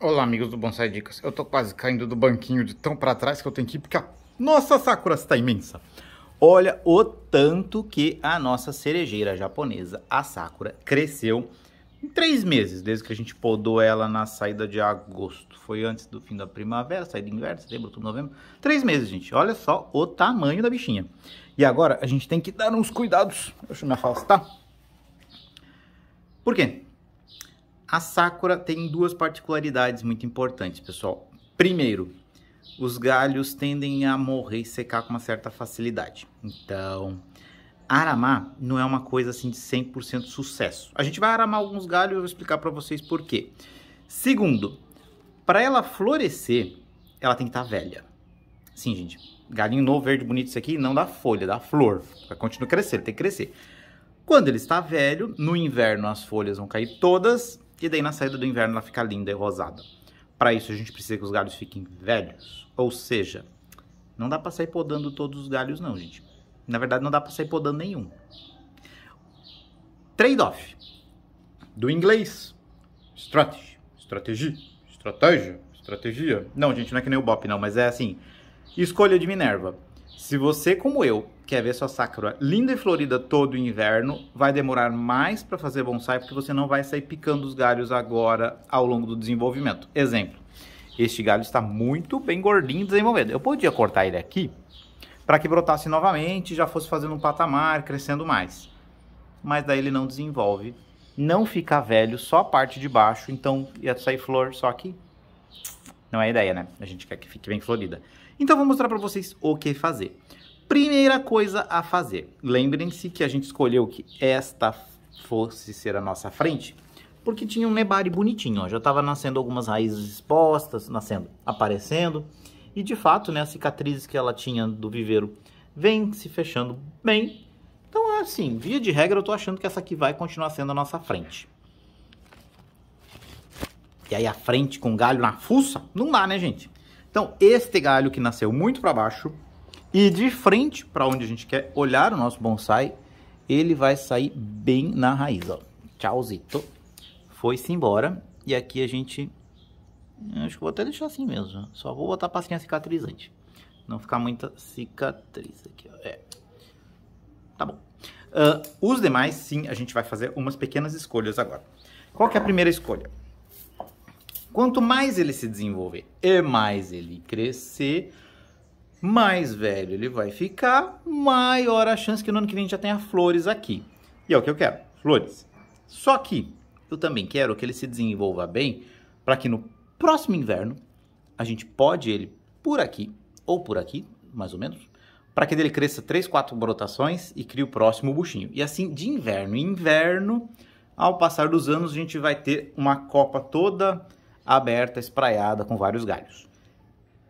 Olá, amigos do Bonsai Dicas. Eu tô quase caindo do banquinho de tão pra trás que eu tenho que ir, porque a nossa Sakura está imensa. Olha o tanto que a nossa cerejeira japonesa, a Sakura, cresceu em 3 meses, desde que a gente podou ela na saída de agosto. Foi antes do fim da primavera, saída de inverno, setembro, outubro, novembro. 3 meses, gente. Olha só o tamanho da bichinha. E agora a gente tem que dar uns cuidados. Deixa eu me afastar. Por quê? A Sakura tem 2 particularidades muito importantes, pessoal. Primeiro, os galhos tendem a morrer e secar com uma certa facilidade. Então, aramar não é uma coisa assim de 100% sucesso. A gente vai aramar alguns galhos e eu vou explicar para vocês por quê. Segundo, para ela florescer, ela tem que estar velha. Sim, gente. Galinho novo, verde, bonito, isso aqui não dá folha, dá flor. Vai continuar crescendo, tem que crescer. Quando ele está velho, no inverno as folhas vão cair todas, e daí na saída do inverno ela fica linda e rosada. Para isso a gente precisa que os galhos fiquem velhos, ou seja, não dá para sair podando todos os galhos não, gente. Na verdade não dá para sair podando nenhum. Trade-off, do inglês, estratégia. Não, gente, não é que nem o Bop não, mas é assim, escolha de Minerva. Se você, como eu, quer ver sua Sakura linda e florida todo o inverno, vai demorar mais para fazer bonsai, porque você não vai sair picando os galhos agora ao longo do desenvolvimento. Exemplo, este galho está muito bem gordinho desenvolvido. Eu podia cortar ele aqui para que brotasse novamente e já fosse fazendo um patamar, crescendo mais. Mas daí ele não desenvolve, não fica velho, só a parte de baixo, então ia sair flor só aqui. Não é ideia, né? A gente quer que fique bem florida. Então vou mostrar para vocês o que fazer. Primeira coisa a fazer. Lembrem-se que a gente escolheu que esta fosse ser a nossa frente, porque tinha um nebari bonitinho, ó. Já estava nascendo algumas raízes expostas, aparecendo. E de fato, né, as cicatrizes que ela tinha do viveiro vêm se fechando bem. Então, assim, via de regra, eu tô achando que essa aqui vai continuar sendo a nossa frente. E aí a frente com galho na fuça, não dá, né, gente? Então, este galho que nasceu muito para baixo e de frente para onde a gente quer olhar o nosso bonsai, ele vai sair bem na raiz, ó. Tchauzito. Foi-se embora. E aqui a gente... acho que vou até deixar assim mesmo. Só vou botar pastinha cicatrizante. Não ficar muita cicatriz aqui, ó. É. Tá bom. Os demais, sim, a gente vai fazer umas pequenas escolhas agora. Qual que é a primeira escolha? Quanto mais ele se desenvolver e mais ele crescer, mais velho ele vai ficar, maior a chance que no ano que vem a gente já tenha flores aqui. E é o que eu quero, flores. Só que eu também quero que ele se desenvolva bem, para que no próximo inverno a gente pode ele por aqui, ou por aqui, mais ou menos, para que dele cresça 3, 4 brotações e crie o próximo buchinho. E assim, de inverno em inverno, ao passar dos anos, a gente vai ter uma copa toda aberta, espraiada, com vários galhos.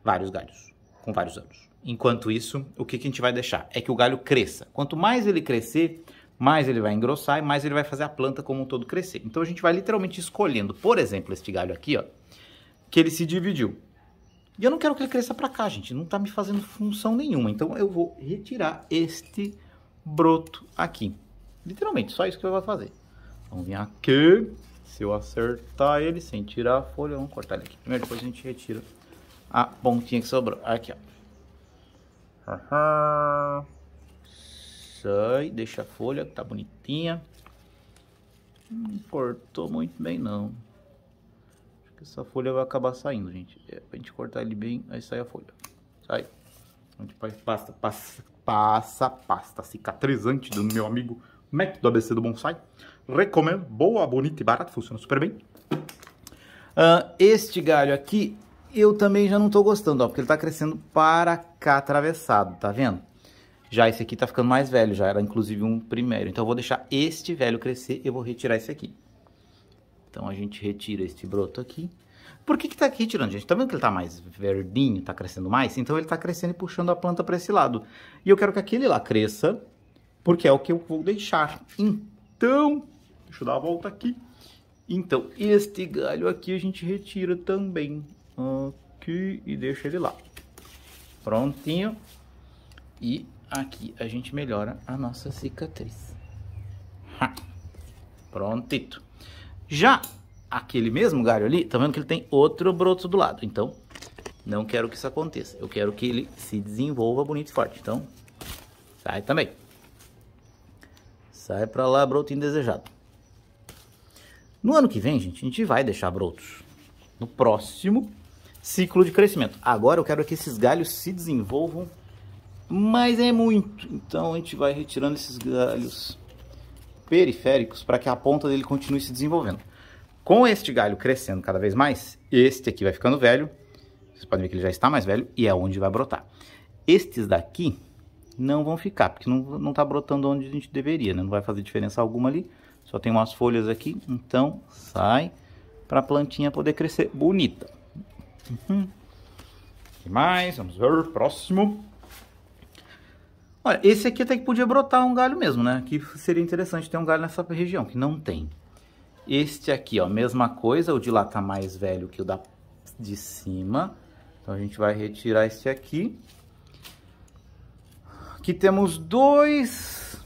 Vários galhos, com vários anos. Enquanto isso, o que a gente vai deixar? É que o galho cresça. Quanto mais ele crescer, mais ele vai engrossar e mais ele vai fazer a planta como um todo crescer. Então a gente vai literalmente escolhendo, por exemplo, este galho aqui, ó, que ele se dividiu. E eu não quero que ele cresça pra cá, gente. Não tá me fazendo função nenhuma. Então eu vou retirar este broto aqui. Literalmente, só isso que eu vou fazer. Vamos vir aqui... se eu acertar ele sem tirar a folha, vamos cortar ele aqui primeiro, depois a gente retira a pontinha que sobrou. Aqui, ó. Sai, deixa a folha que tá bonitinha. Não cortou muito bem, não. Acho que essa folha vai acabar saindo, gente. É, pra gente cortar ele bem, aí sai a folha. Sai. A gente passa pasta cicatrizante do meu amigo Mac do ABC do Bonsai. Recomendo, boa, bonita e barata, funciona super bem. Este galho aqui, eu também já não tô gostando, ó, porque ele tá crescendo para cá atravessado, tá vendo? Já esse aqui tá ficando mais velho, já era inclusive um primeiro. Então eu vou deixar este velho crescer e eu vou retirar esse aqui. Então a gente retira este broto aqui. Por que que tá aqui retirando, gente? Tá vendo que ele tá mais verdinho, tá crescendo mais? Então ele tá crescendo e puxando a planta pra esse lado. E eu quero que aquele lá cresça, porque é o que eu vou deixar. Então... deixa eu dar a volta aqui. Então, este galho aqui a gente retira também. Aqui e deixa ele lá. Prontinho. E aqui a gente melhora a nossa cicatriz. Ha. Prontito. Já aquele mesmo galho ali, tá vendo que ele tem outro broto do lado. Então, não quero que isso aconteça. Eu quero que ele se desenvolva bonito e forte. Então, sai também. Sai pra lá, broto indesejado. No ano que vem, gente, a gente vai deixar brotos. No próximo ciclo de crescimento. Agora eu quero que esses galhos se desenvolvam, mas é muito. Então a gente vai retirando esses galhos periféricos para que a ponta dele continue se desenvolvendo. Com este galho crescendo cada vez mais, este aqui vai ficando velho. Vocês podem ver que ele já está mais velho e é onde vai brotar. Estes daqui não vão ficar, porque não está brotando onde a gente deveria, né? Não vai fazer diferença alguma ali. Só tem umas folhas aqui, então sai para a plantinha poder crescer bonita. Que mais? Vamos ver, próximo. Olha, esse aqui até que podia brotar um galho mesmo, né? Aqui seria interessante ter um galho nessa região, que não tem. Este aqui, ó, mesma coisa, o de lá tá mais velho que o da de cima. Então a gente vai retirar este aqui. Aqui temos dois.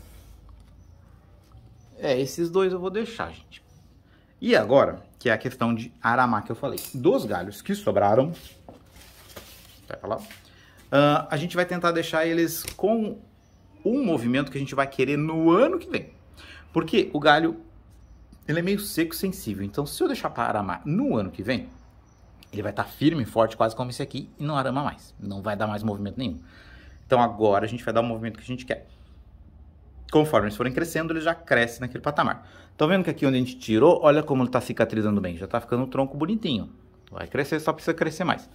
É, esses dois eu vou deixar, gente. E agora, que é a questão de aramar que eu falei. Dos galhos que sobraram, vai pra lá, a gente vai tentar deixar eles com um movimento que a gente vai querer no ano que vem. Porque o galho, ele é meio seco e sensível. Então, se eu deixar para aramar no ano que vem, ele vai estar firme e forte, quase como esse aqui, e não arama mais. Não vai dar mais movimento nenhum. Então, agora a gente vai dar o movimento que a gente quer. Conforme eles forem crescendo, ele já cresce naquele patamar. Estão vendo que aqui onde a gente tirou, olha como ele está cicatrizando bem. Já está ficando um tronco bonitinho. Vai crescer, só precisa crescer mais.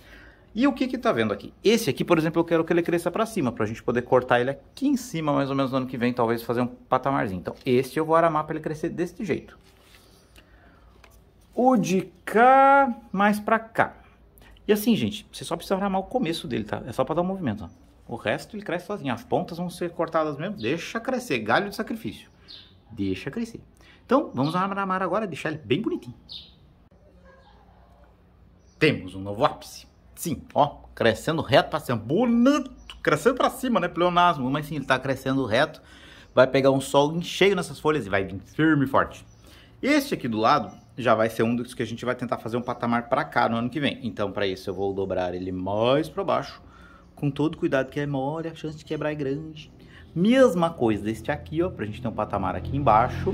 E o que está vendo aqui? Esse aqui, por exemplo, eu quero que ele cresça para cima, para a gente poder cortar ele aqui em cima, mais ou menos no ano que vem, talvez fazer um patamarzinho. Então, este eu vou aramar para ele crescer desse jeito. O de cá, mais para cá. E assim, gente, você só precisa aramar o começo dele, tá? É só para dar um movimento, ó. O resto ele cresce sozinho, as pontas vão ser cortadas mesmo, deixa crescer, galho de sacrifício, deixa crescer. Então, vamos aramar agora, deixar ele bem bonitinho. Temos um novo ápice, sim, ó, crescendo reto pra cima, bonito, crescendo pra cima, né, pleonasmo, mas sim, ele tá crescendo reto, vai pegar um sol em cheio nessas folhas e vai vir firme e forte. Este aqui do lado já vai ser um dos que a gente vai tentar fazer um patamar pra cá no ano que vem, então pra isso eu vou dobrar ele mais pra baixo. Com todo cuidado que é mole, a chance de quebrar é grande. Mesma coisa deste aqui, ó, pra gente ter um patamar aqui embaixo.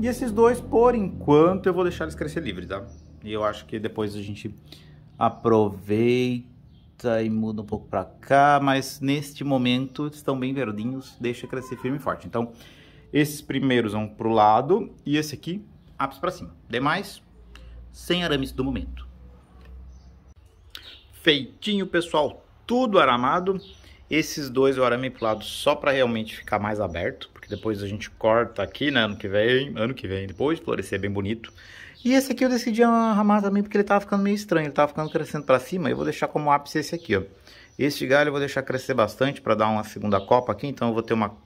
E esses dois, por enquanto, eu vou deixar eles crescer livre, tá? E eu acho que depois a gente aproveita e muda um pouco pra cá, mas neste momento estão bem verdinhos, deixa crescer firme e forte. Então, esses primeiros vão pro lado e esse aqui, ápice pra cima. Demais, sem arames do momento. Feitinho, pessoal, tudo aramado. Esses dois eu aramei pro lado só para realmente ficar mais aberto, porque depois a gente corta aqui, né, ano que vem, depois florescer bem bonito. E esse aqui eu decidi aramar também porque ele tava ficando meio estranho, ele tava ficando crescendo para cima, eu vou deixar como ápice esse aqui, ó. Este galho eu vou deixar crescer bastante para dar uma segunda copa aqui, então eu vou ter uma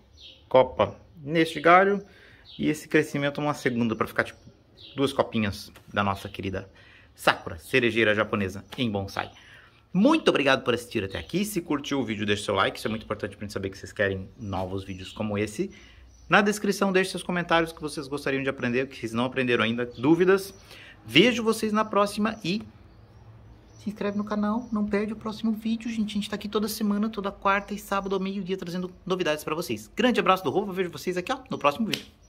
copa neste galho e esse crescimento uma segunda para ficar tipo duas copinhas da nossa querida Sakura, cerejeira japonesa em bonsai. Muito obrigado por assistir até aqui. Se curtiu o vídeo, deixe seu like. Isso é muito importante para a gente saber que vocês querem novos vídeos como esse. Na descrição, deixe seus comentários que vocês gostariam de aprender, que vocês não aprenderam ainda, dúvidas. Vejo vocês na próxima e se inscreve no canal. Não perde o próximo vídeo, gente. A gente está aqui toda semana, toda quarta e sábado ao meio-dia, trazendo novidades para vocês. Grande abraço do Rovo. Vejo vocês aqui ó, no próximo vídeo.